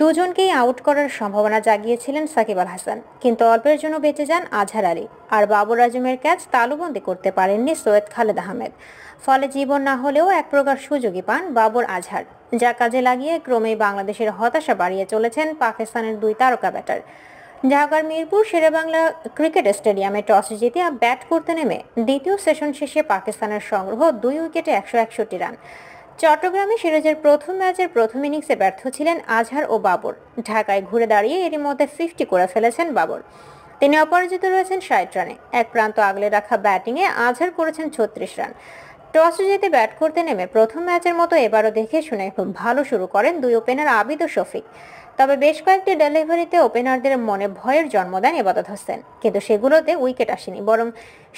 দুজনকেই আউট করার সম্ভাবনা জাগিয়েছিলেন সাকিব আল হাসান, কিন্তু অল্পের জন্য বেঁচে যান আজহার আলী, আর বাবর আজমের ক্যাচ তালুবন্দী করতে পারেননি সৈয়দ খালেদ আহমেদ। ফলে জীবন না হলেও এক প্রকার সুযোগই পান বাবর আজহার, যা কাজে লাগিয়ে ক্রমেই বাংলাদেশের হতাশা বাড়িয়ে চলেছেন পাকিস্তানের দুই তারকা ব্যাটার। ঢাকার মিরপুর শেরেবাংলা ক্রিকেট স্টেডিয়ামে টস জিতে ব্যাট করতে নেমে দ্বিতীয় সেশন শেষে পাকিস্তানের সংগ্রহ 2 উইকেটে 161 রান। চট্টগ্রামে সিরিজের প্রথম ম্যাচের প্রথম ইনিংসে ব্যর্থ ছিলেন আজহার ও বাবর। ঢাকায় ঘুরে দাঁড়িয়ে এরই মধ্যে 50 করে ফেলেছেন বাবর। তিনি অপরাজিত রয়েছেন 60 রানে। এক প্রান্ত আগলে রাখা ব্যাটিংয়ে আজহার করেছেন 36 রান। টস জিতে ব্যাট করতে নেমে প্রথম ম্যাচের মতো এবারও দেখে শুনে খুব ভালো শুরু করেন দুই ওপেনার আবিদ ও শফিক। তবে বেশ কয়েকটি ডেলিভারিতে ওপেনারদের মনে ভয়ের জন্ম দেন এবাদত হোসেন, কিন্তু সেগুলোতে উইকেট আসেনি। বরং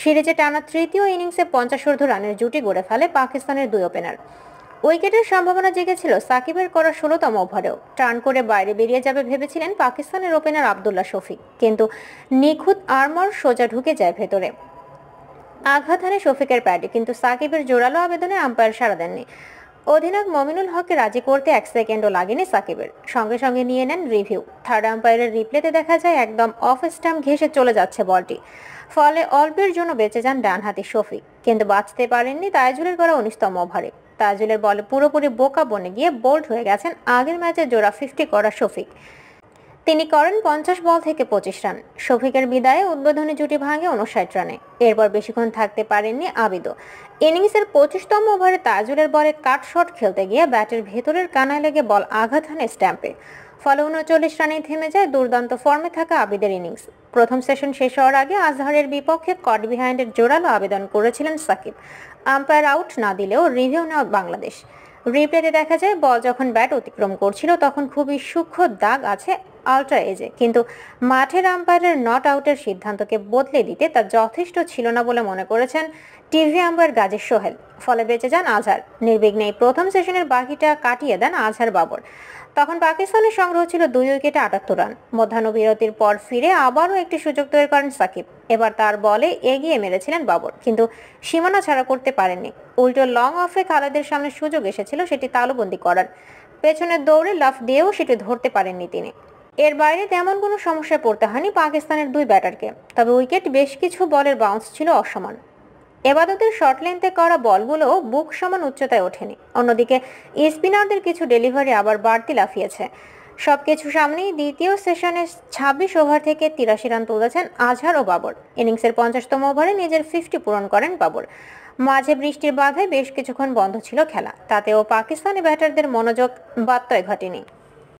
সিরিজে টানা তৃতীয় ইনিংসে 50 রানের জুটি গড়ে ফেলে পাকিস্তানের দুই ওপেনার। উইকেটের সম্ভাবনা জেগেছিল সাকিবের করা 16তম ওভারেও। টার্ন করে বাইরে বেরিয়ে যাবে ভেবেছিলেন পাকিস্তানের ওপেনার আবদুল্লাহ শফিক, কিন্তু নিখুঁত আর্মার সোজা ঢুকে যায় ভেতরে। আঘাত হানে শফিকের প্যাডে, কিন্তু সাকিবের জোরালো আবেদনে আম্পায়ার সাড়া দেননি। অধিনায়ক মমিনুল হককে রাজি করতে 1 সেকেন্ডও লাগেনি সাকিবের। সঙ্গে সঙ্গে নিয়ে নেন রিভিউ। থার্ড আম্পায়ারের রিপ্লেতে দেখা যায় একদম অফ স্টাম্প ঘেঁষে চলে যাচ্ছে বলটি। ফলে অল্পের জন্য বেঁচে যান ডানহাতি শফিক, কিন্তু বাঁচতে পারেননি তাইজুলের করা 19তম ওভারে। তাইজুলের বলে পুরোপুরি বোকা বনে গিয়ে বোল্ড হয়ে গেছেন আগের ম্যাচে জোড়া 50 করা শফিক। তিনি করেন 50 বল থেকে 25 রান। শফিকের বিদায়ে উদ্বোধনী জুটি ভাঙে 59 রানে। এরপর বেশিক্ষণ থাকতে পারেননি আবিদও। ইনিংসের 25তম ওভারে তাইজুলের বলে কাট শট খেলতে গিয়ে ব্যাটের ভেতরের কানায় লেগে বল আঘাত হানে স্ট্যাম্পে। ফলে 39 রানেই থেমে যায় দুর্দান্ত ফর্মে থাকা আবিদের ইনিংস। প্রথম সেশন শেষ হওয়ার আগে আজহারের বিপক্ষে কট বিহাইন্ডের জোরালো আবেদন করেছিলেন সাকিব। আম্পায়ার আউট না দিলেও রিভিউ নেওয়া বাংলাদেশ। রিপ্লেতে দেখা যায় বল যখন ব্যাট অতিক্রম করছিল তখন খুবই সূক্ষ্ম দাগ আছে আলট্রা এজে, কিন্তু মাঠের আম্পায়ারের নট আউটের সিদ্ধান্তকে বদলে দিতে তা যথেষ্ট ছিল না বলে মনে করেছেন টিভি আম্পায়ার গাজী সোহেল। ফলে বেঁচে যান আজহার। নির্বিঘ্নে প্রথম সেশনের বাকিটা কাটিয়ে দেন আজহার বাবর। তখন পাকিস্তানের সংগ্রহ ছিল 2 উইকেটে 78 রান। মধ্যাহ্নবিরতির পর ফিরে আবারও একটি সুযোগ তৈরি করেন সাকিব। এবার তার বলে এগিয়ে মেরেছিলেন বাবর, কিন্তু সীমানা ছাড়া করতে পারেননি। উল্টো লং অফে খালেদের সামনে সুযোগ এসেছিল সেটি তালুবন্দী করার। পেছনের দৌড়ে লাফ দিয়েও সেটি ধরতে পারেননি তিনি। এর বাইরে তেমন কোনো সমস্যায় পড়তে হয়নি পাকিস্তানের দুই ব্যাটারকে। তবে উইকেট বেশ কিছু বলের বাউন্স ছিল অসমান। এবাদতের শর্ট লেন্থে করা বলগুলোও বুক সমান উচ্চতায় ওঠেনি। অন্যদিকে স্পিনারদের কিছু ডেলিভারি আবার বাড়তি লাফিয়েছে। সবকিছু সামনেই দ্বিতীয় সেশনে 26 ওভার থেকে 83 রান তুলেছেন আজহার ও বাবর। ইনিংসের 50তম ওভারে নিজের 50 পূরণ করেন বাবর। মাঝে বৃষ্টির বাধায় বেশ কিছুক্ষণ বন্ধ ছিল খেলা, তাতেও পাকিস্তানি ব্যাটারদের মনোযোগ বাত্যয় ঘটেনি।